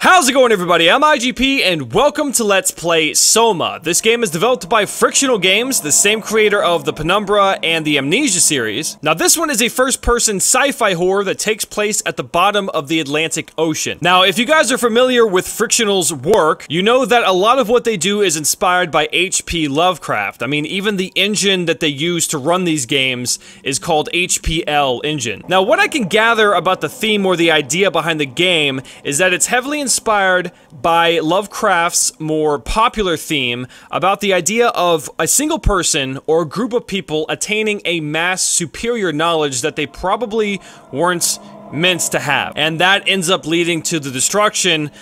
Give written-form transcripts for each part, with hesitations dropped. How's it going, everybody? I'm IGP and welcome to Let's Play Soma. This game is developed by Frictional Games, the same creator of the Penumbra and the Amnesia series. Now this one is a first-person sci-fi horror that takes place at the bottom of the Atlantic Ocean. Now if you guys are familiar with Frictional's work, you know that a lot of what they do is inspired by HP Lovecraft. I mean, even the engine that they use to run these games is called HPL Engine. Now what I can gather about the theme or the idea behind the game is that it's heavily inspired by Lovecraft's more popular theme about the idea of a single person or group of people attaining a mass superior knowledge that they probably weren't meant to have. And that ends up leading to the destruction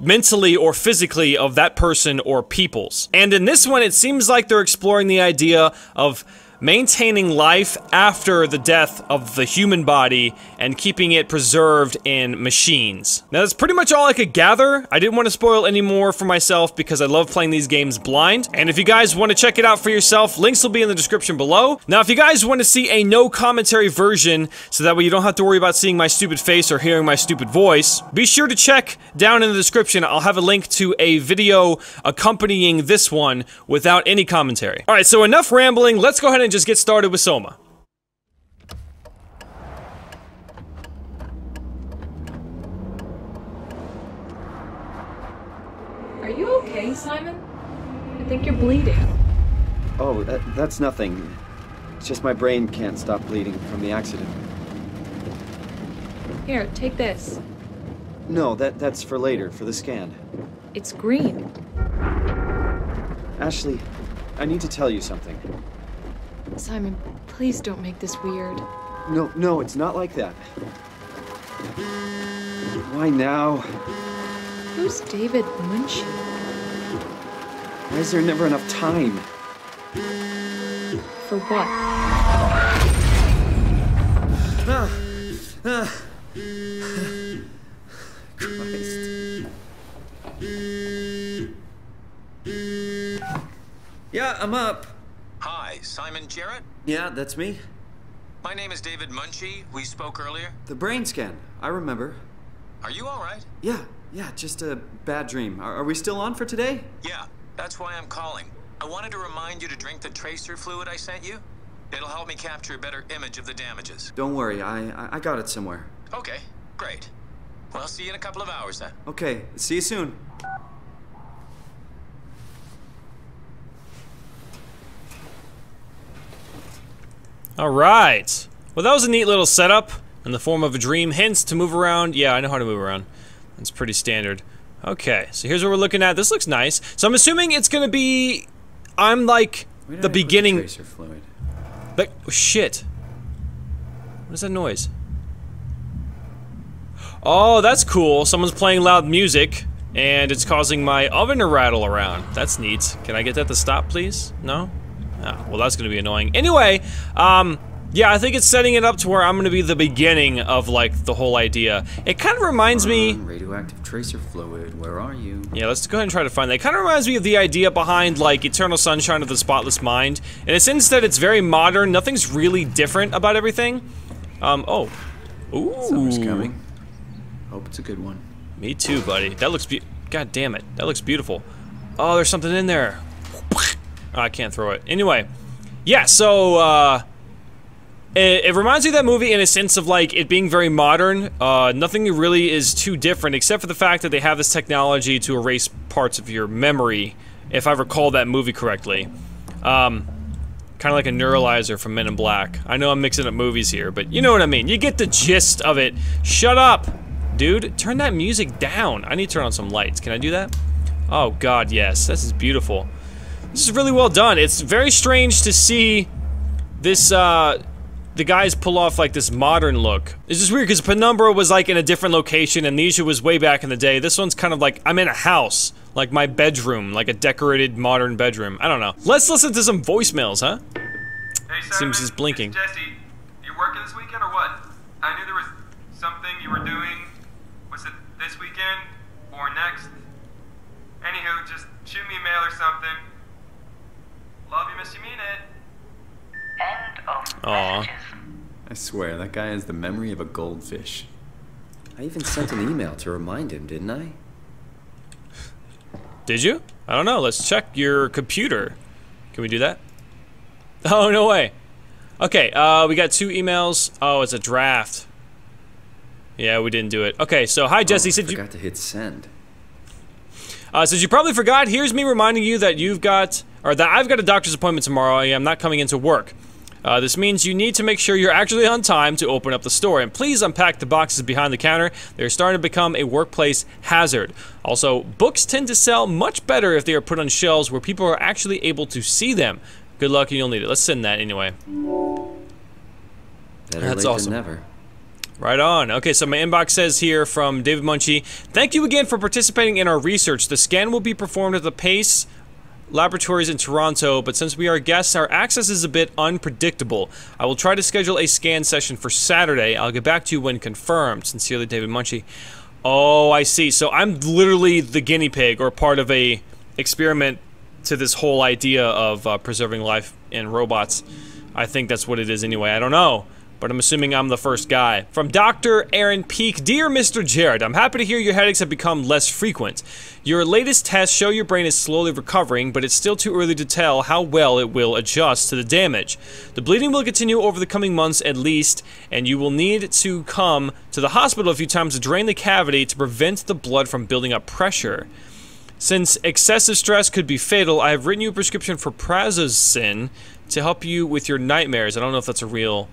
mentally or physically of that person or peoples. And in this one, it seems like they're exploring the idea of maintaining life after the death of the human body and keeping it preserved in machines. Now that's pretty much all I could gather. I didn't want to spoil any more for myself because I love playing these games blind. And if you guys want to check it out for yourself, links will be in the description below. Now if you guys want to see a no commentary version so that way you don't have to worry about seeing my stupid face or hearing my stupid voice, be sure to check down in the description. I'll have a link to a video accompanying this one without any commentary. Alright, so enough rambling, let's go ahead and just get started with Soma. Are you okay, Simon? I think you're bleeding. Oh, that's nothing. It's just my brain can't stop bleeding from the accident. Here, take this. No, that's for later, for the scan. It's green. Ashley, I need to tell you something. Simon, please don't make this weird. No, it's not like that. Why now? Who's David Munchie? Why is there never enough time? For what? Christ. Yeah, I'm up. Hi, Simon Jarrett? Yeah, that's me. My name is David Munchie. We spoke earlier. The brain scan. I remember. Are you all right? Yeah, just a bad dream. Are we still on for today? Yeah, that's why I'm calling. I wanted to remind you to drink the tracer fluid I sent you. It'll help me capture a better image of the damages. Don't worry, I got it somewhere. Okay, great. Well, I'll see you in a couple of hours then. Okay, see you soon. Alright, well that was a neat little setup in the form of a dream, hints to move around. Yeah, I know how to move around. That's pretty standard. Okay, so here's what we're looking at. This looks nice. So I'm assuming it's gonna be, I'm like, the beginning. The tracer fluid? Like, oh, shit. What is that noise? Oh, that's cool. Someone's playing loud music and it's causing my oven to rattle around. That's neat. Can I get that to stop, please? No? Oh, well, that's gonna be annoying. Anyway, yeah, I think it's setting it up to where I'm gonna be the beginning of, like, the whole idea. It kind of reminds me... radioactive tracer fluid, where are you? Yeah, let's go ahead and try to find that. It kind of reminds me of the idea behind, like, Eternal Sunshine of the Spotless Mind. In a sense that it's very modern, nothing's really different about everything. Oh. Ooh. Summer's coming. Hope it's a good one. Me too, buddy. That looks God damn it. That looks beautiful. Oh, there's something in there. I can't throw it. Anyway, yeah, so, it reminds me of that movie in a sense of, like, it being very modern. Nothing really is too different except for the fact that they have this technology to erase parts of your memory, if I recall that movie correctly. Kind of like a neuralizer from Men in Black. I know I'm mixing up movies here, but you know what I mean. You get the gist of it. Shut up, dude. Turn that music down. I need to turn on some lights. Can I do that? Oh, God, yes. This is beautiful. This is really well done. It's very strange to see this, the guys pull off like this modern look. It's just weird because Penumbra was like in a different location, Amnesia was way back in the day. This one's kind of like, I'm in a house, like my bedroom, like a decorated modern bedroom. I don't know. Let's listen to some voicemails, huh? Hey, Simon, seems he's blinking. It's Jesse, you working this weekend or what? I knew there was something you were doing. Was it this weekend or next? Anywho, just shoot me a mail or something. Love you, miss you, mean it. End of messages. I swear, that guy has the memory of a goldfish. I even sent an email to remind him, didn't I? Did you? I don't know. Let's check your computer. Can we do that? Oh, no way. Okay, we got 2 emails. Oh, it's a draft. Yeah, we didn't do it. Okay, so hi Jesse. Since you forgot to hit send. Since you probably forgot, here's me reminding you that you've got, or that I've got a doctor's appointment tomorrow. I'm not coming into work. This means you need to make sure you're actually on time to open up the store, and please unpack the boxes behind the counter. They're starting to become a workplace hazard. Also, books tend to sell much better if they are put on shelves where people are actually able to see them. Good luck, and you'll need it. Let's send that anyway. That's awesome. Better late than never. Right on. Okay, so my inbox says here from David Munchie, thank you again for participating in our research. The scan will be performed at the PACE Laboratories in Toronto, but since we are guests, our access is a bit unpredictable. I will try to schedule a scan session for Saturday. I'll get back to you when confirmed. Sincerely, David Munchie. Oh, I see. So I'm literally the guinea pig, or part of a experiment to this whole idea of preserving life in robots. I think that's what it is anyway. I don't know. But I'm assuming I'm the first guy. From Dr. Aaron Peak, dear Mr. Jarrett, I'm happy to hear your headaches have become less frequent. Your latest tests show your brain is slowly recovering, but it's still too early to tell how well it will adjust to the damage. The bleeding will continue over the coming months at least, and you will need to come to the hospital a few times to drain the cavity to prevent the blood from building up pressure. Since excessive stress could be fatal, I have written you a prescription for Prazosin to help you with your nightmares. I don't know if that's a real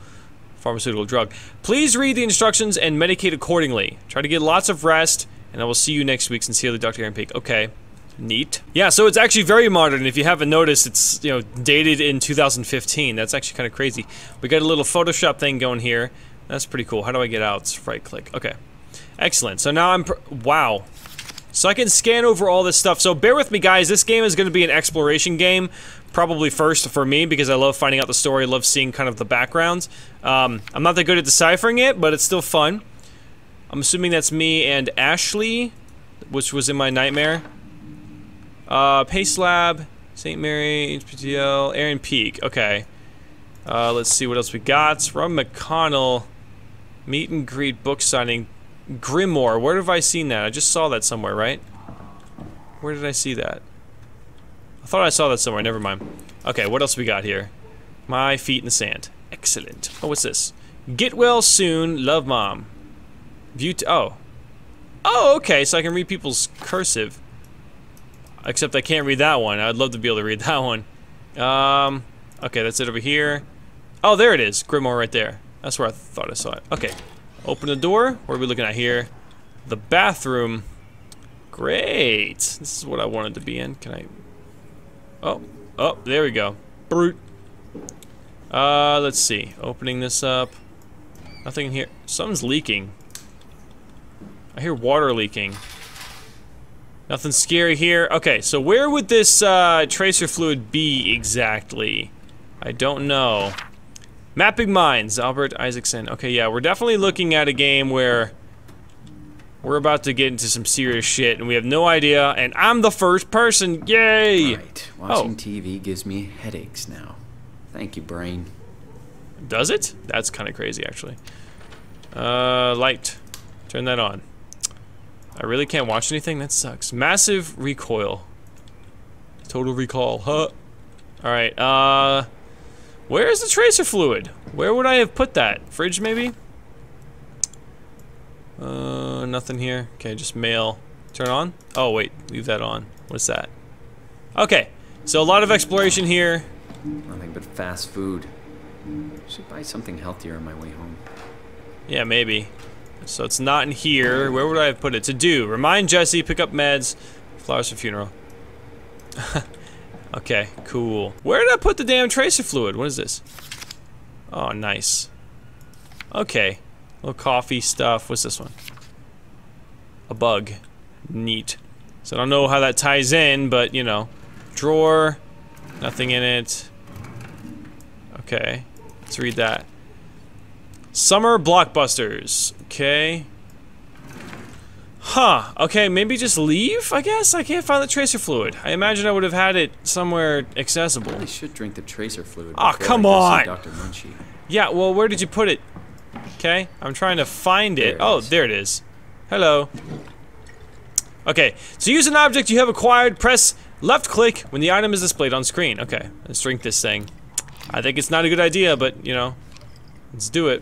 pharmaceutical drug. Please read the instructions and medicate accordingly. Try to get lots of rest, and I will see you next week. Sincerely, Dr. Aaron Peak. Okay. Neat. Yeah, so it's actually very modern. If you haven't noticed, it's, you know, dated in 2015. That's actually kind of crazy. We got a little Photoshop thing going here. That's pretty cool. How do I get out? Right click. Okay. Excellent. So now I'm wow. So I can scan over all this stuff. So bear with me, guys. This game is going to be an exploration game. Probably first for me, because I love finding out the story, I love seeing kind of the background. I'm not that good at deciphering it, but it's still fun. I'm assuming that's me and Ashley, which was in my nightmare. Pace Lab, St. Mary, HPL, Aaron Peak, okay. Let's see what else we got. Ron McConnell, meet and greet book signing, Grimoire, where have I seen that? I just saw that somewhere, right? Where did I see that? I thought I saw that somewhere, never mind. Okay, what else we got here? My feet in the sand. Excellent. Oh, what's this? Get well soon, love mom. View to, oh. Oh, okay, so I can read people's cursive. Except I can't read that one. I'd love to be able to read that one. Okay, that's it over here. Oh, there it is. Grimoire right there. That's where I thought I saw it. Okay, open the door. What are we looking at here? The bathroom. Great. This is what I wanted to be in. Can I... Oh, oh, there we go. Brute. Let's see. Opening this up. Nothing in here. Something's leaking. I hear water leaking. Nothing scary here. Okay, so where would this tracer fluid be exactly? I don't know. Mapping Minds, Albert Isaacson. Okay, yeah, we're definitely looking at a game where we're about to get into some serious shit, and we have no idea, and I'm the first person, yay! Right. Watching TV gives me headaches now. Thank you, brain. Does it? That's kind of crazy, actually. Light. Turn that on. I really can't watch anything? That sucks. Massive recoil. Total recall, huh? Alright, where is the tracer fluid? Where would I have put that? Fridge, maybe? Nothing here. Okay, just mail. Turn on? Oh, wait. Leave that on. What's that? Okay. So a lot of exploration here. Nothing but fast food. Should buy something healthier on my way home. Yeah, maybe. So it's not in here. Where would I have put it? To do. Remind Jesse, pick up meds. Flowers for funeral. Okay, cool. Where did I put the damn tracer fluid? What is this? Oh, nice. Okay. Little coffee stuff. What's this one? A bug. Neat. So I don't know how that ties in, but you know. Drawer. Nothing in it. Okay. Let's read that. Summer blockbusters. Okay. Huh. Okay, maybe just leave, I guess? I can't find the tracer fluid. I imagine I would have had it somewhere accessible. I really should drink the tracer fluid. Oh, come on! Dr. Munchie. Yeah, well, where did you put it? Okay, I'm trying to find it. Oh, there it is. Hello. Okay, to use an object you have acquired, press left click when the item is displayed on screen. Okay, let's drink this thing. I think it's not a good idea, but, you know, let's do it.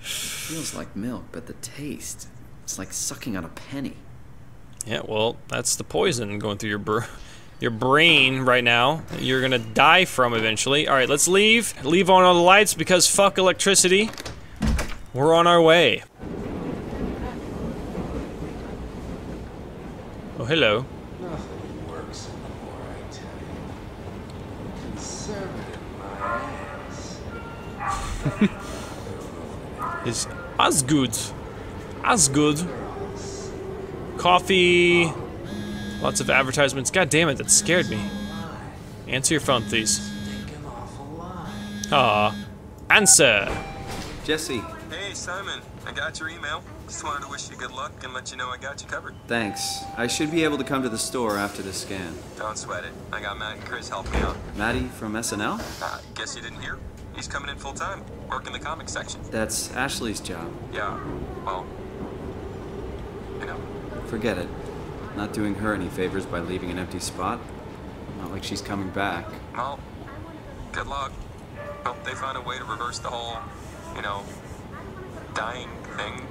Feels like milk, but the taste, it's like sucking on a penny. Yeah, well, that's the poison going through your brain right now. You're gonna die from eventually. Alright, let's leave. Leave on all the lights because fuck electricity. We're on our way. Oh, hello. Nothing works anymore, I tell you. Conservative, my ass. It's as good. As good. Coffee. Lots of advertisements. God damn it, that scared me. Answer your phone, please. Aw. Answer. Jesse. Hey, Simon. I got your email. Just wanted to wish you good luck and let you know I got you covered. Thanks. I should be able to come to the store after this scan. Don't sweat it. I got Matt and Chris helping out. Matty from SNL? Guess you didn't hear? He's coming in full time, working the comic section. That's Ashley's job. Yeah, well, I know. Forget it. Not doing her any favors by leaving an empty spot. Not like she's coming back. Well, good luck. Hope they find a way to reverse the whole, you know, dying thing.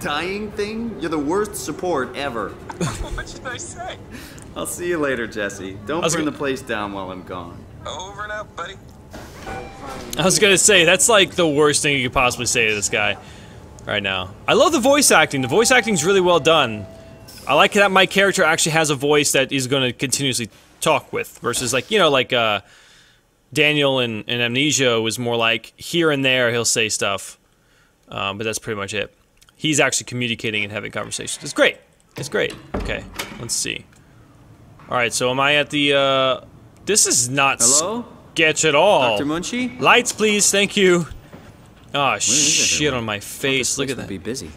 Dying thing? You're the worst support ever. What should I say? I'll see you later, Jesse. Don't burn the place down while I'm gone. Over and out, buddy. I was gonna say, that's like the worst thing you could possibly say to this guy right now. I love the voice acting. The voice acting's really well done. I like that my character actually has a voice that he's gonna continuously talk with versus, like, you know, like, Daniel in Amnesia was more like, here and there he'll say stuff. But that's pretty much it. He's actually communicating and having conversations. It's great. It's great. Okay, let's see. Alright, so am I at the, this is not sketch at all. Dr. Munchie? Lights, please. Thank you. Oh, shit on my face. Look at that. Be busy.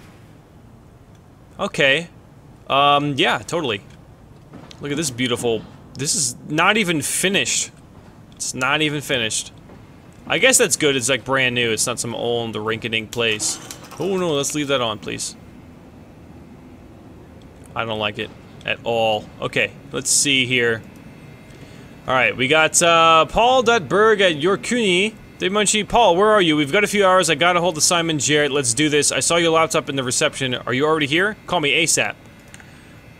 Okay. Yeah, totally. Look at this beautiful... This is not even finished. It's not even finished. I guess that's good. It's like brand new. It's not some old, rinky-dink place. Oh no, let's leave that on, please. I don't like it at all. Okay, let's see here. Alright, we got Paul.Berg at York Uni. David Munchie, Paul, where are you? We've got a few hours. I got a hold of Simon Jarrett. Let's do this. I saw your laptop in the reception. Are you already here? Call me ASAP.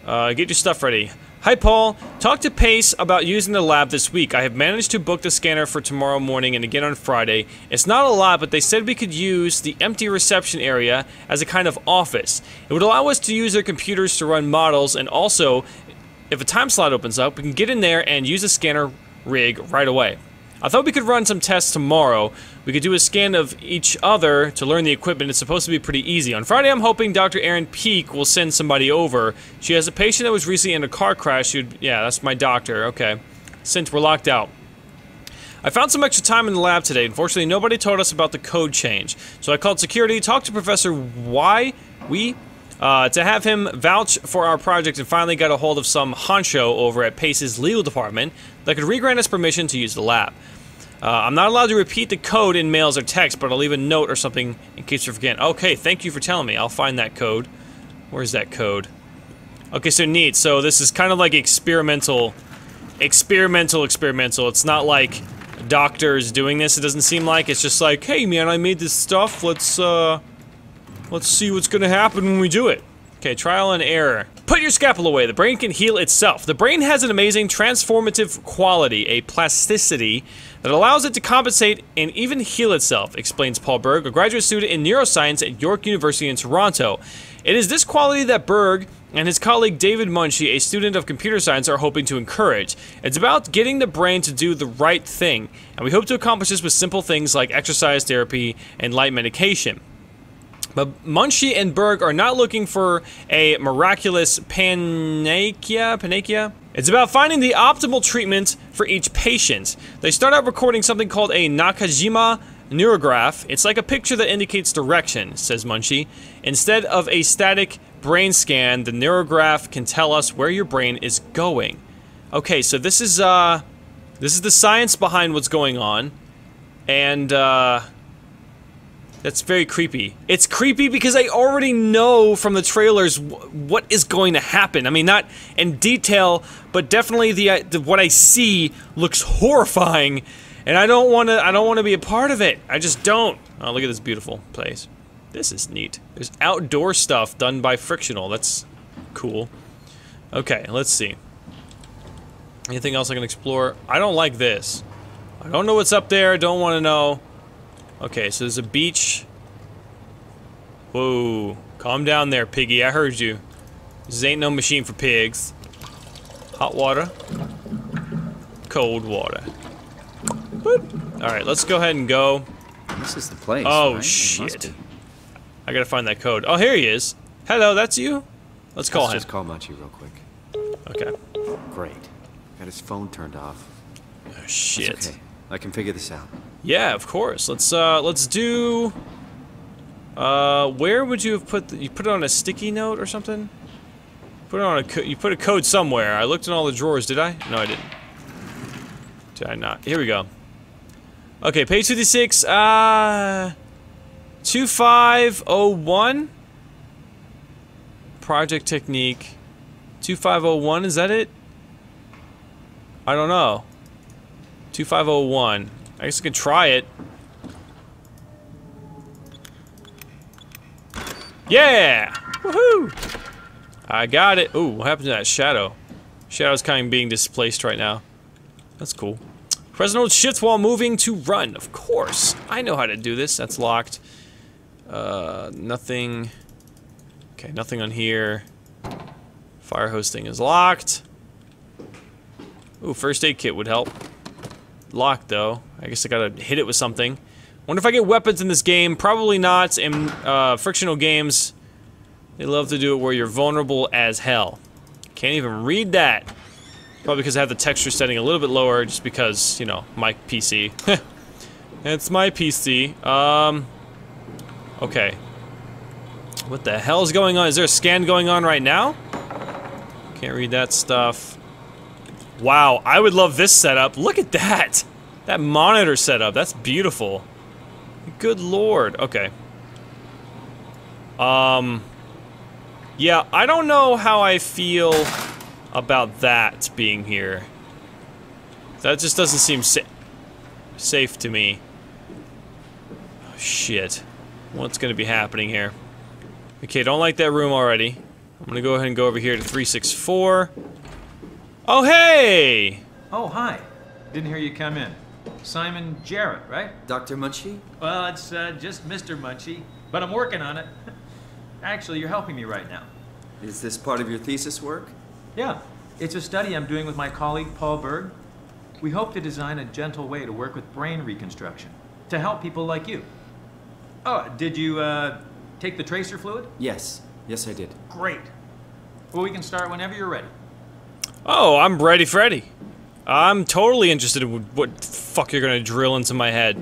Get your stuff ready. Hi, Paul. Talk to Pace about using the lab this week. I have managed to book the scanner for tomorrow morning and again on Friday. It's not a lot, but they said we could use the empty reception area as a kind of office. It would allow us to use their computers to run models, and also, if a time slot opens up, we can get in there and use the scanner rig right away. I thought we could run some tests tomorrow. We could do a scan of each other to learn the equipment. It's supposed to be pretty easy. On Friday, I'm hoping Dr. Aaron Peak will send somebody over. She has a patient that was recently in a car crash. Yeah, that's my doctor. Okay. Since we're locked out. I found some extra time in the lab today. Unfortunately, nobody told us about the code change. So I called security, talked to Professor Wee, to have him vouch for our project, and finally got a hold of some honcho over at Pace's legal department that could re-grant us permission to use the lab. I'm not allowed to repeat the code in mails or text, but I'll leave a note or something in case you forget. Okay, thank you for telling me. I'll find that code. Where's that code? Okay, so neat. So this is kind of like experimental. It's not like doctors doing this. It doesn't seem like. It's just like, hey man, I made this stuff. Let's see what's gonna happen when we do it. Okay, trial and error. Put your scalpel away. The brain can heal itself. The brain has an amazing transformative quality, a plasticity, that allows it to compensate and even heal itself, explains Paul Berg, a graduate student in neuroscience at York University in Toronto. It is this quality that Berg and his colleague David Munchie, a student of computer science, are hoping to encourage. It's about getting the brain to do the right thing, and we hope to accomplish this with simple things like exercise therapy and light medication. But Munchie and Berg are not looking for a miraculous panacea? It's about finding the optimal treatment for each patient. They start out recording something called a Nakajima Neurograph. It's like a picture that indicates direction, says Munchie. Instead of a static brain scan, the neurograph can tell us where your brain is going. Okay, so this is the science behind what's going on. And, That's very creepy. It's creepy because I already know from the trailers what is going to happen. I mean, not in detail, but definitely the what I see looks horrifying, and I don't want to be a part of it. I just don't. Oh, look at this beautiful place. This is neat. There's outdoor stuff done by Frictional. That's cool. Okay, let's see. Anything else I can explore? I don't like this. I don't know what's up there. Don't want to know. Okay, so there's a beach. Whoa. Calm down there, piggy. I heard you. This ain't no machine for pigs. Hot water. Cold water. Boop. All right, let's go ahead and go. This is the place. Oh, right? Shit. I gotta find that code. Oh, here he is. Hello, that's you? Let's call him. Let's just call Munchie real quick. Okay. Great. Got his phone turned off. Oh, shit. That's okay. I can figure this out. Yeah, of course. Let's do... where would you have put the, you put it on a sticky note or something? Put it on a you put a code somewhere. I looked in all the drawers, did I? No, I didn't. Did I not? Here we go. Okay, page 56, 2501? Project technique. 2501, is that it? I don't know. 2501. I guess I could try it. Yeah! Woohoo! I got it. Ooh, what happened to that shadow? Shadow's kind of being displaced right now. That's cool. Press and hold shift while moving to run. Of course. I know how to do this. That's locked. Nothing. Okay, nothing on here. Fire hosting is locked. Ooh, first aid kit would help. Locked though. I guess I gotta hit it with something. Wonder if I get weapons in this game. Probably not. In Frictional Games, they love to do it where you're vulnerable as hell. Can't even read that. Probably because I have the texture setting a little bit lower, just because, you know, my PC. It's my PC. Okay. What the hell is going on? Is there a scan going on right now? Can't read that stuff. Wow, I would love this setup. Look at that! That monitor setup, that's beautiful. Good lord, okay. Yeah, I don't know how I feel about that being here. That just doesn't seem safe to me. Oh, shit. What's gonna be happening here? Okay, don't like that room already. I'm gonna go ahead and go over here to 364. Oh, hey! Oh, hi. Didn't hear you come in. Simon Jarrett, right? Dr. Munchie? Well, it's just Mr. Munchie, but I'm working on it. Actually, you're helping me right now. Is this part of your thesis work? Yeah. It's a study I'm doing with my colleague, Paul Berg. We hope to design a gentle way to work with brain reconstruction to help people like you. Oh, did you take the tracer fluid? Yes. Yes, I did. Great. Well, we can start whenever you're ready. Oh, I'm ready, Freddy. I'm totally interested in what the fuck you're gonna drill into my head.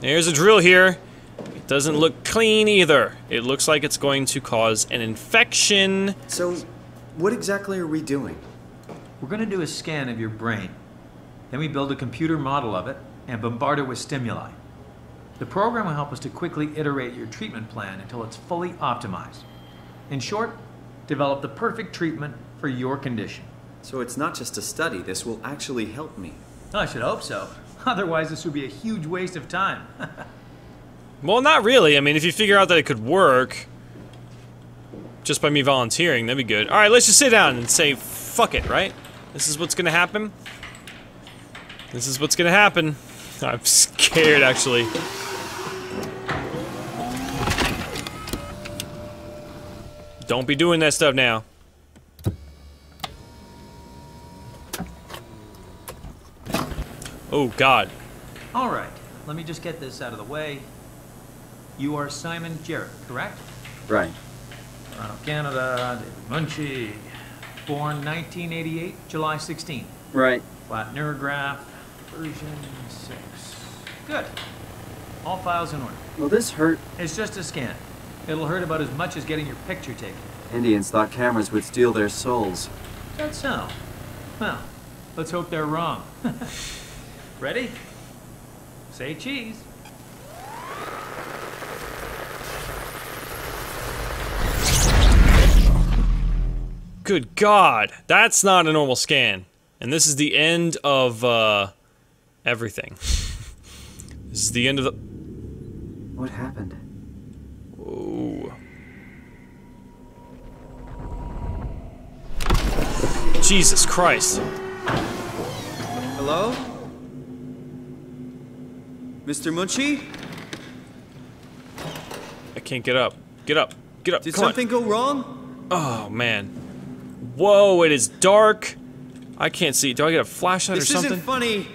Here's a drill here. It doesn't look clean either. It looks like it's going to cause an infection. So, what exactly are we doing? We're gonna do a scan of your brain. Then we build a computer model of it and bombard it with stimuli. The program will help us to quickly iterate your treatment plan until it's fully optimized. In short, develop the perfect treatment for your condition. So it's not just a study, this will actually help me. I should hope so. Otherwise, this would be a huge waste of time. Well, not really. I mean, if you figure out that it could work, just by me volunteering, that'd be good. Alright, let's just sit down and say, fuck it, right? This is what's gonna happen. This is what's gonna happen. I'm scared, actually. Don't be doing that stuff now. Oh, God. All right. Let me just get this out of the way. You are Simon Jarrett, correct? Right. Toronto, Canada, David Munchie. Born 1988, July 16. Right. Flat neurograph, version 6. Good. All files in order. Well, this hurt. It's just a scan. It'll hurt about as much as getting your picture taken. Indians thought cameras would steal their souls. That's so. Well, let's hope they're wrong. Ready? Say cheese. Good God, that's not a normal scan. And this is the end of, everything. This is the end of the... What happened? Whoa. Jesus Christ. Hello? Mr. Munchie? I can't get up. Get up. Get up. Did something go wrong? Oh, man. Whoa, it is dark. I can't see. Do I get a flashlight or something? This isn't funny.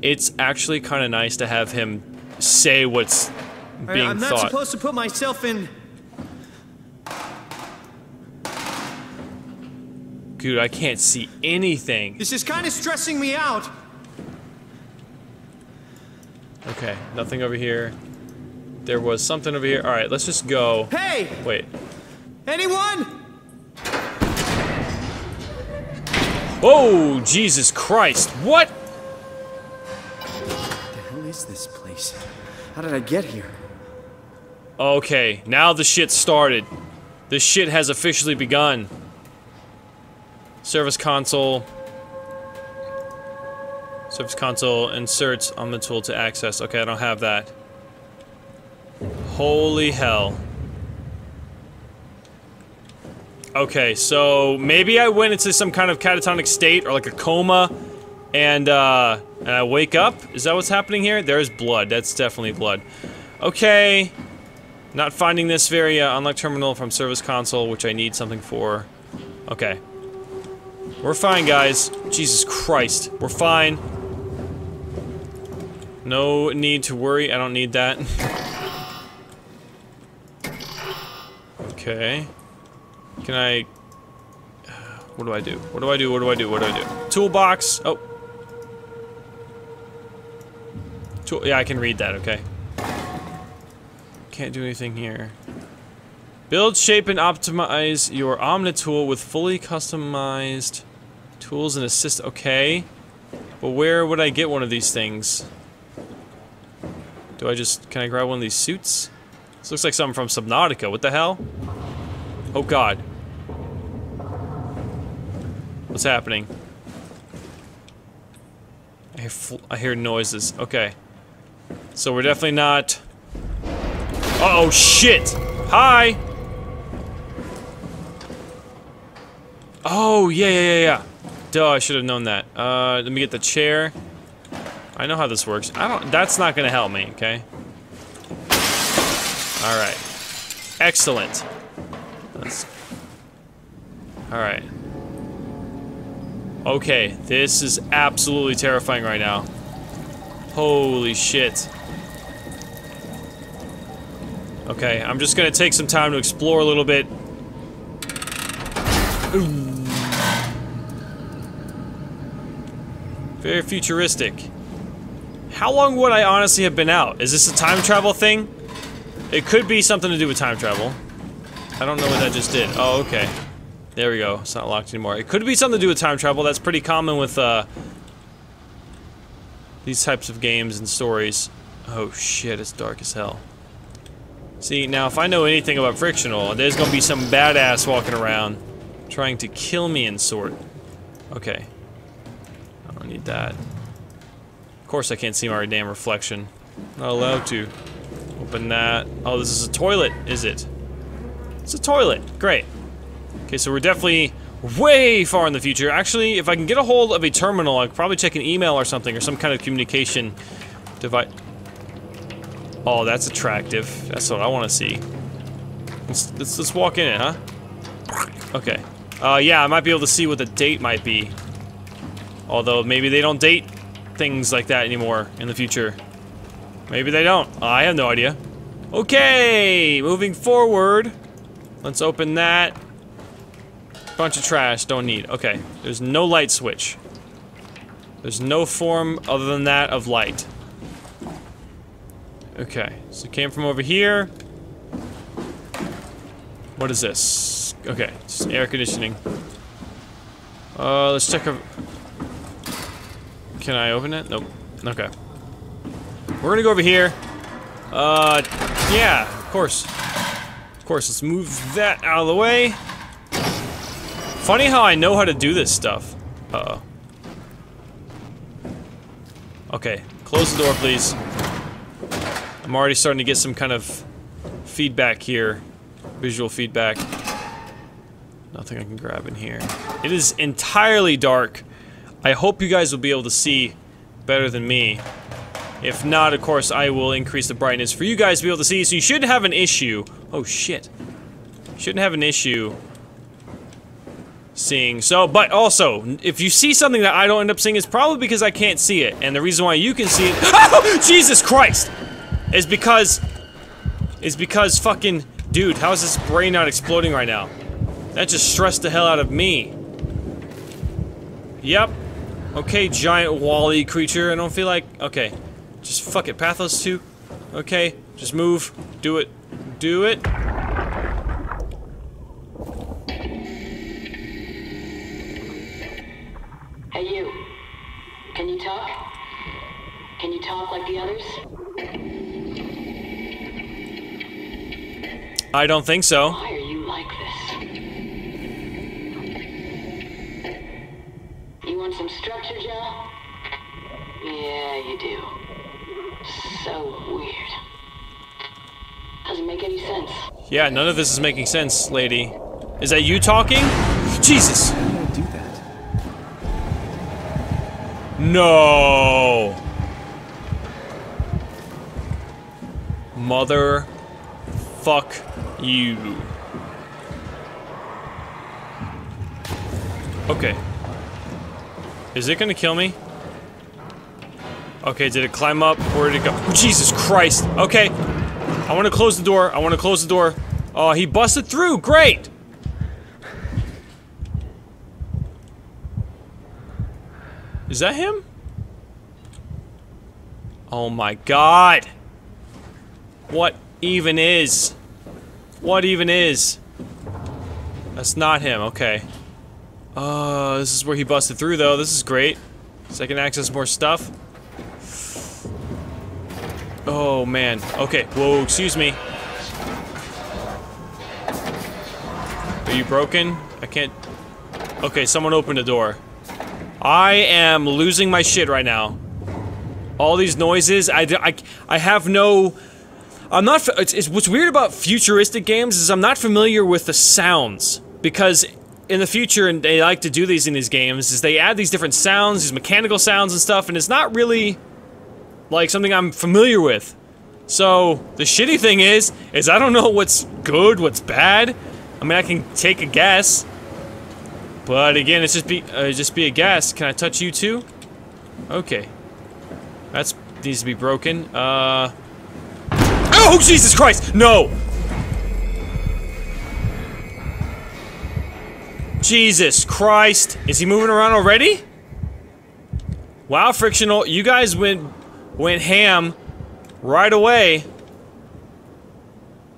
It's actually kind of nice to have him say what's being thought. I'm not supposed to put myself in... Dude, I can't see anything. This is kind of stressing me out. Okay, nothing over here. There was something over here. Alright, let's just go. Hey! Wait. Anyone? Oh, Jesus Christ. What? What the hell is this place? How did I get here? Okay, now the shit started. This shit has officially begun. Service console. Service console inserts Omnitool to access. Okay, I don't have that. Holy hell. Okay, so maybe I went into some kind of catatonic state or like a coma and I wake up? Is that what's happening here? There's blood. That's definitely blood. Okay. Not finding this very unlock terminal from service console, which I need something for. Okay. We're fine, guys. Jesus Christ. We're fine. No need to worry. I don't need that. Okay. Can I... What do I do? What do I do? What do I do? What do I do? Toolbox. Oh. Tool... Yeah, I can read that. Okay. Can't do anything here. Build, shape, and optimize your Omnitool with fully customized tools and assist. Okay. But where would I get one of these things? Do I just... Can I grab one of these suits? This looks like something from Subnautica. What the hell? Oh, God. What's happening? I hear noises. Okay. So we're definitely not... Uh-oh, shit! Hi! Oh, yeah. Duh, I should have known that. Let me get the chair. I know how this works. I don't... That's not gonna help me, okay? Alright. Excellent. Alright. Okay, this is absolutely terrifying right now. Holy shit. Okay, I'm just gonna take some time to explore a little bit. Ooh. Very futuristic. How long would I honestly have been out? Is this a time travel thing? It could be something to do with time travel. I don't know what that just did. Oh, okay. There we go. It's not locked anymore. It could be something to do with time travel. That's pretty common with, these types of games and stories. Oh, shit. It's dark as hell. See, now, if I know anything about Frictional, there's gonna be some badass walking around trying to kill me and sort. Okay. I don't need that. Of course I can't see my damn reflection. Not allowed to. Open that. Oh, this is a toilet, is it? It's a toilet. Great. Okay, so we're definitely way far in the future. Actually, if I can get a hold of a terminal, I could probably check an email or something, or some kind of communication device. Oh, that's attractive. That's what I want to see. Let's walk in it, huh? Okay. Yeah, I might be able to see what the date might be. Although, maybe they don't date things like that anymore in the future. Maybe they don't. I have no idea. Okay, moving forward. Let's open that. Bunch of trash, don't need. Okay, there's no light switch. There's no form other than that of light. Okay, so it came from over here. What is this? Okay, just air conditioning. Let's check over... Can I open it? Nope. Okay. We're gonna go over here. Yeah, of course. course, let's move that out of the way. Funny how I know how to do this stuff. Uh-oh. Okay, close the door, please. I'm already starting to get some kind of feedback here. Visual feedback. Nothing I can grab in here. It is entirely dark. I hope you guys will be able to see better than me. If not, of course, I will increase the brightness for you guys to be able to see, so you shouldn't have an issue. Oh, shit. Shouldn't have an issue seeing. So, but also, if you see something that I don't end up seeing, it's probably because I can't see it. And the reason why you can see it- Oh, Jesus Christ! Is because... It's because fucking... Dude, how is this brain not exploding right now? That just stressed the hell out of me. Yep. Okay, giant wall-y creature, I don't feel like- Okay. Just fuck it, PATHOS-II. Okay, just move. Do it. Do it. Hey, you. Can you talk? Can you talk like the others? I don't think so. Why are you like this? You want some structure, Joe? Yeah, you do. So weird. Doesn't make any sense. Yeah, none of this is making sense, lady. Is that you talking? Jesus! How did I do that? No! Mother... Fuck... you. Okay. Is it gonna kill me? Okay, did it climb up? Where did it go? Oh, Jesus Christ! Okay! I wanna close the door, I wanna close the door. Oh, he busted through! Great! Is that him? Oh my god! What even is? What even is? That's not him, okay. This is where he busted through, though. This is great. So I can access more stuff. Oh, man. Okay. Whoa, excuse me. Are you broken? I can't... Okay, someone opened the door. I am losing my shit right now. All these noises, I have no... I'm not... It's what's weird about futuristic games is I'm not familiar with the sounds. Because... in the future, and they like to do these in these games, is they add these different sounds, these mechanical sounds and stuff, and it's not really, like, something I'm familiar with. So, the shitty thing is I don't know what's good, what's bad. I mean, I can take a guess. But again, it's just be a guess. Can I touch you too? Okay. That needs to be broken. Oh, Jesus Christ! No! Jesus Christ! Is he moving around already? Wow, Frictional, you guys went ham right away.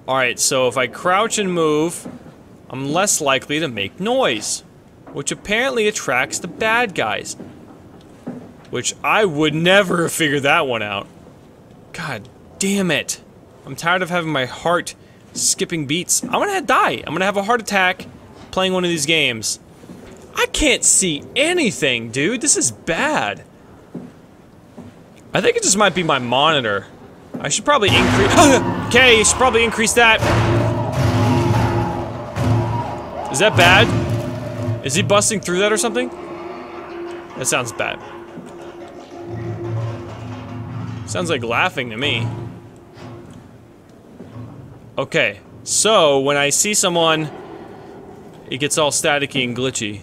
Alright, so if I crouch and move, I'm less likely to make noise. Which apparently attracts the bad guys. Which I would never have figured that one out. God damn it. I'm tired of having my heart skipping beats. I'm gonna die. I'm gonna have a heart attack. Playing one of these games. I can't see anything, dude. This is bad. I think it just might be my monitor. I should probably increase- Okay, you should probably increase that. Is that bad? Is he busting through that or something? That sounds bad. Sounds like laughing to me. Okay, so when I see someone, it gets all staticky and glitchy.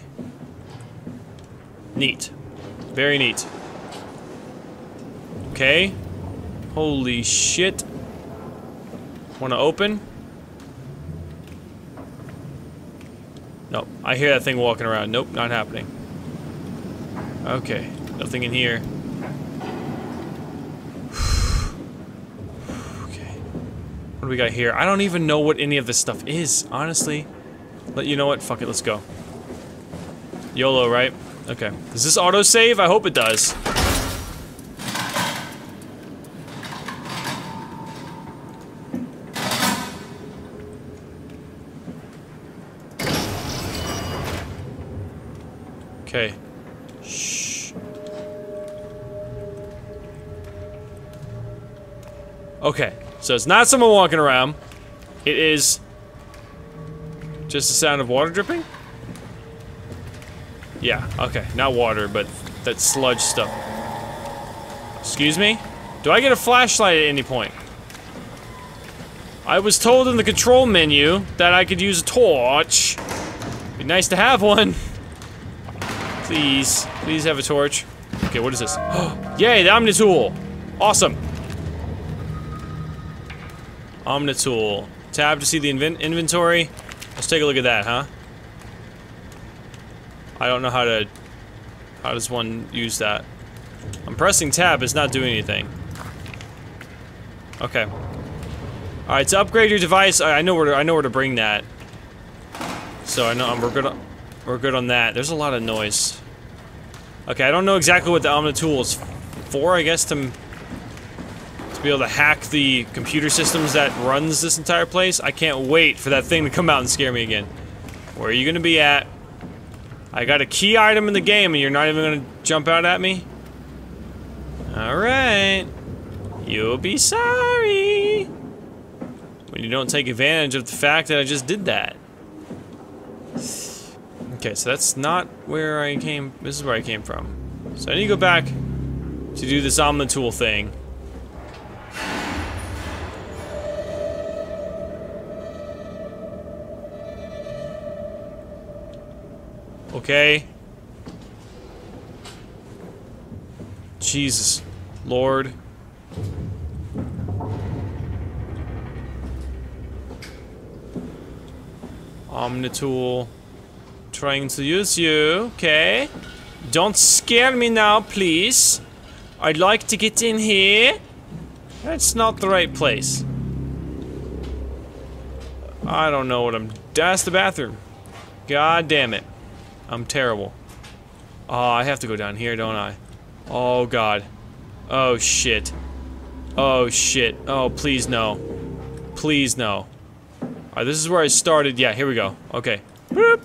Neat. Very neat. Okay. Holy shit. Wanna open? Nope. I hear that thing walking around. Nope, not happening. Okay. Nothing in here. Okay. What do we got here? I don't even know what any of this stuff is, honestly. You know what? Fuck it, let's go. YOLO, right? Okay. Does this autosave? I hope it does. Okay. Shh. Okay, so it's not someone walking around. It is just the sound of water dripping? Yeah, okay, not water, but that sludge stuff. Excuse me? Do I get a flashlight at any point? I was told in the control menu that I could use a torch. Be nice to have one. Please, please have a torch. Okay, what is this? Oh, yay, the Omnitool. Awesome. Omnitool. Tab to see the inventory. Let's take a look at that, huh? I don't know how to... How does one use that? I'm pressing tab, it's not doing anything. Okay. Alright, to upgrade your device, I know where to bring that. So I know we're good on that. There's a lot of noise. Okay, I don't know exactly what the Omnitool is for, I guess, to be able to hack the computer systems that runs this entire place. I can't wait for that thing to come out and scare me again. Where are you gonna be at? I got a key item in the game and you're not even gonna jump out at me? Alright. You'll be sorry. When you don't take advantage of the fact that I just did that. Okay, so that's not where I came... This is where I came from. So I need to go back to do this Omnitool thing. Okay. Jesus, Lord. Omnitool. Trying to use you, okay. Don't scare me now, please. I'd like to get in here. That's not the right place. I don't know what I'm... That's the bathroom. God damn it. I'm terrible. Oh, I have to go down here, don't I? Oh, God. Oh, shit. Oh, shit. Oh, please, no. Please, no. Alright, this is where I started. Yeah, here we go. Okay. Boop.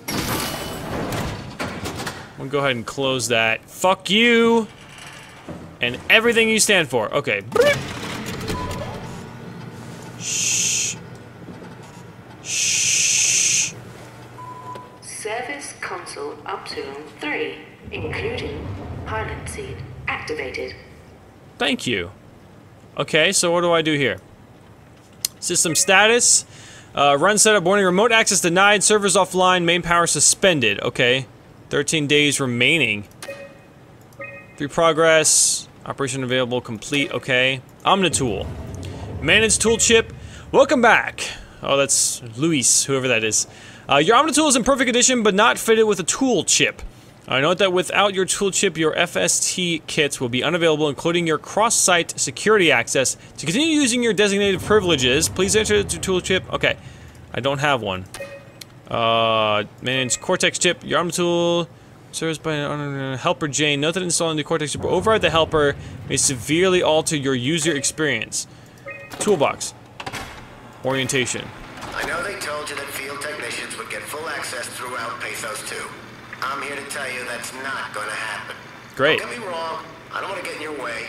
I'm gonna go ahead and close that. Fuck you! And everything you stand for. Okay. Boop. Shh. Shh. Service console up to 3, including pilot seat activated. Thank you. Okay, so what do I do here? System status. Run setup warning. Remote access denied. Servers offline. Main power suspended. Okay. 13 days remaining. 3 progress. Operation available. Complete. Okay. Omnitool. Manage tool chip. Welcome back. Oh, that's Luis, whoever that is. Your Omnitool is in perfect condition, but not fitted with a tool chip. Note that without your tool chip, your FST kits will be unavailable, including your cross-site security access. To continue using your designated privileges, please enter the tool chip. Okay, I don't have one. Manage Cortex chip, your Omnitool, service by Helper Jane. Note that installing the Cortex chip will override the helper may severely alter your user experience. Toolbox. Orientation. I know they told you that field technicians would get full access throughout PATHOS-II. I'm here to tell you that's not gonna happen. Great. Don't get me wrong, I don't want to get in your way.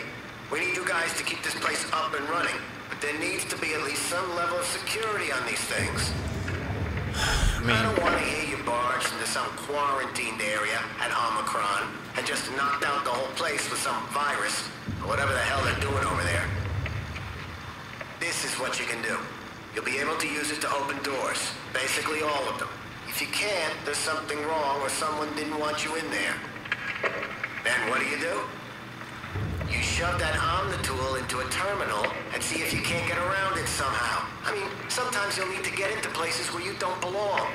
We need you guys to keep this place up and running, but there needs to be at least some level of security on these things. I don't want to hear you barge into some quarantined area at Omicron and just knocked out the whole place with some virus or whatever the hell they're doing over there. This is what you can do. You'll be able to use it to open doors, basically all of them. If you can't, there's something wrong or someone didn't want you in there. Then what do? You shove that Omnitool into a terminal and see if you can't get around it somehow. I mean, sometimes you'll need to get into places where you don't belong.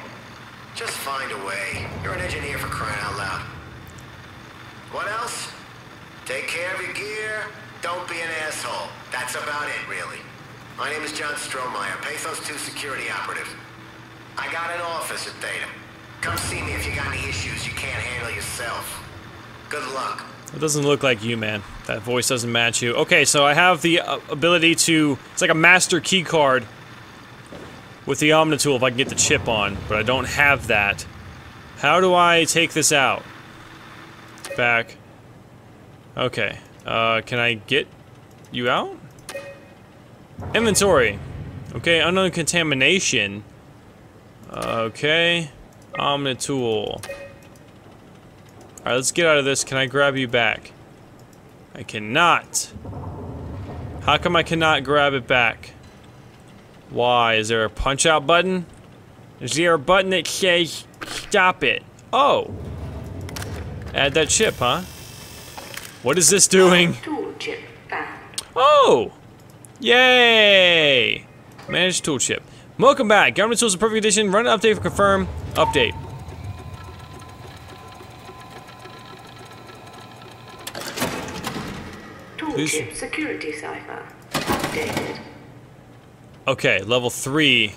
Just find a way. You're an engineer for crying out loud. What else? Take care of your gear. Don't be an asshole. That's about it, really. My name is John Stromeyer, PATHOS-II security operative. I got an office at Theta. Come see me if you got any issues you can't handle yourself. Good luck. It doesn't look like you, man. That voice doesn't match you. Okay, so I have the ability to... It's like a master key card with the Omnitool if I can get the chip on, but I don't have that. How do I take this out? back. Okay. Can I get you out? Inventory. Okay, unknown contamination. Okay. Omnitool. Alright, let's get out of this. Can I grab you back? I cannot. How come I cannot grab it back? Why? Is there a punch-out button? Is there a button that says stop it? Oh! Add that chip, huh? What is this doing? Oh! Yay! Manage tool chip. Welcome back. Government tools in perfect condition. Run an update for confirm. Update. Toolchip security cipher. Updated. Okay, level 3.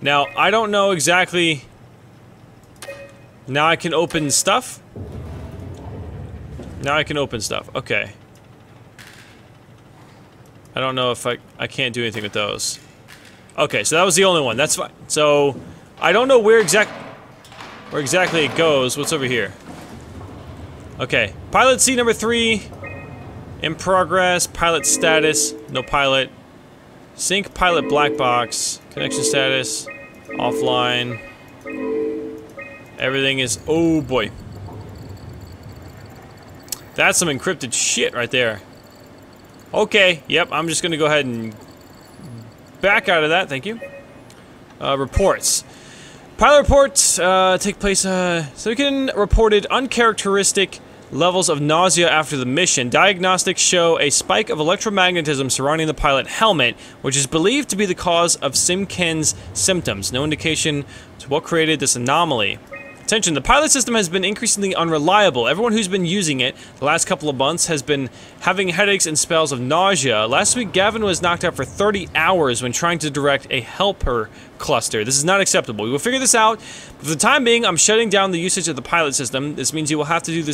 Now, I don't know exactly. Now I can open stuff? Now I can open stuff. Okay. I don't know if I can't do anything with those. Okay, so that was the only one. That's fine. So, I don't know where exactly it goes. What's over here? Okay. Pilot C number 3. In progress. Pilot status. No pilot. Sync pilot black box. Connection status. Offline. Everything is... Oh, boy. That's some encrypted shit right there. Okay. Yep, I'm just gonna go ahead and... back out of that, thank you. Reports. Pilot reports take place, Silicon reported uncharacteristic levels of nausea after the mission. Diagnostics show a spike of electromagnetism surrounding the pilot helmet, which is believed to be the cause of Simken's symptoms. No indication to what created this anomaly. Attention, the pilot system has been increasingly unreliable. Everyone who's been using it the last couple of months has been having headaches and spells of nausea. Last week, Gavin was knocked out for 30 hours when trying to direct a helper cluster. This is not acceptable. We will figure this out. For the time being, I'm shutting down the usage of the pilot system. This means you will have to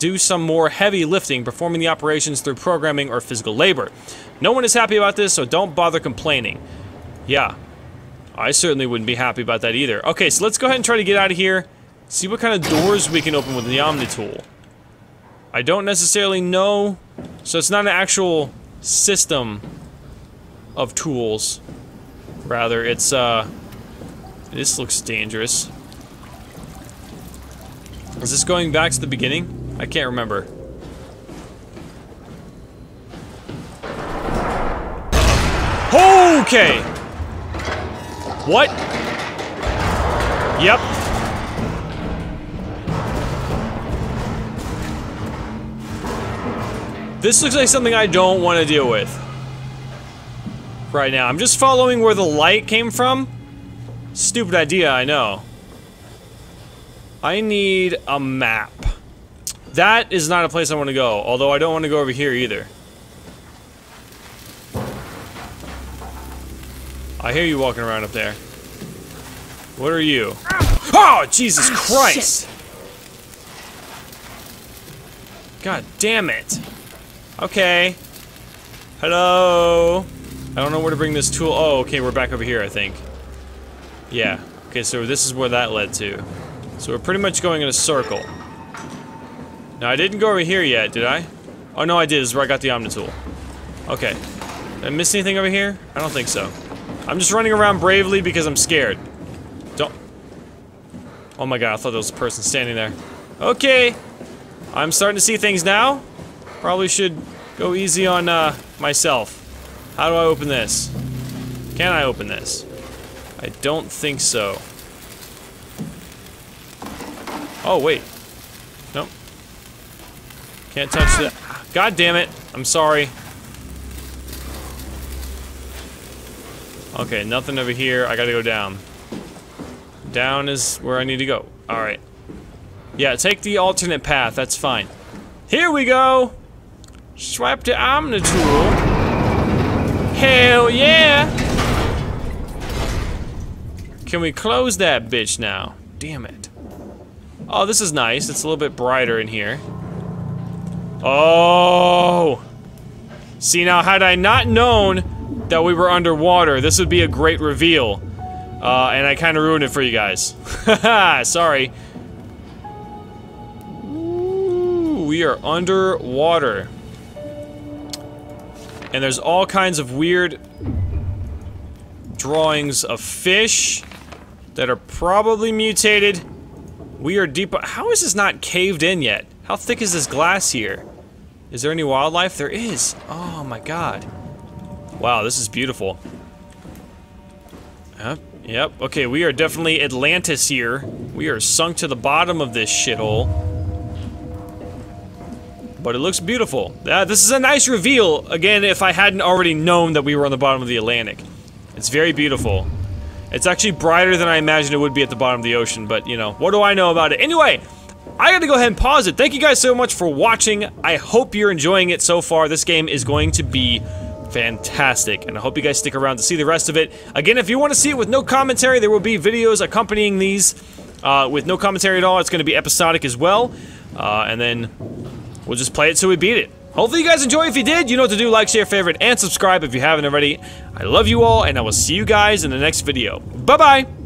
do some more heavy lifting, performing the operations through programming or physical labor. No one is happy about this, so don't bother complaining. Yeah. I certainly wouldn't be happy about that either. Okay, so let's go ahead and try to get out of here. See what kind of doors we can open with the Omnitool. I don't necessarily know, so it's not an actual system of tools. Rather, it's, this looks dangerous. Is this going back to the beginning? I can't remember. Okay! What? Yep. This looks like something I don't want to deal with right now. I'm just following where the light came from. Stupid idea, I know. I need a map. That is not a place I want to go, although I don't want to go over here either. I hear you walking around up there. What are you? Oh, Jesus Christ! God damn it. Okay. Hello. I don't know where to bring this tool. Oh, okay, we're back over here, I think. Yeah. Okay, so this is where that led to. So we're pretty much going in a circle. Now, I didn't go over here yet, did I? Oh, no, I did. This is where I got the Omnitool. Okay. Did I miss anything over here? I don't think so. I'm just running around bravely because I'm scared. Don't... Oh my god, I thought there was a person standing there. Okay. I'm starting to see things now. Probably should go easy on myself. How do I open this? Can I open this? I don't think so. Oh, wait. Nope. Can't touch that. God damn it. I'm sorry. Okay, nothing over here. I gotta go down. Down is where I need to go. Alright. Yeah, take the alternate path. That's fine. Here we go! Swipe the Omnitool. Hell yeah! Can we close that bitch now? Damn it. Oh, this is nice. It's a little bit brighter in here. Oh! See, now, had I not known that we were underwater, this would be a great reveal. And I kind of ruined it for you guys. Haha, sorry. we are underwater. And there's all kinds of weird drawings of fish that are probably mutated. We are deep. How is this not caved in yet? How thick is this glass here? Is there any wildlife? There is. Oh my god. Wow, this is beautiful. Yep. Okay, we are definitely Atlantis here. We are sunk to the bottom of this shithole. But it looks beautiful. This is a nice reveal. Again, if I hadn't already known that we were on the bottom of the Atlantic. It's very beautiful. It's actually brighter than I imagined it would be at the bottom of the ocean, but you know, what do I know about it? Anyway, I gotta go ahead and pause it. Thank you guys so much for watching. I hope you're enjoying it so far. This game is going to be fantastic, and I hope you guys stick around to see the rest of it. Again, if you want to see it with no commentary, there will be videos accompanying these with no commentary at all. It's going to be episodic as well, and then we'll just play it till we beat it. Hopefully you guys enjoy. If you did, you know what to do. Like, share, favorite, and subscribe if you haven't already. I love you all, and I will see you guys in the next video. Bye-bye!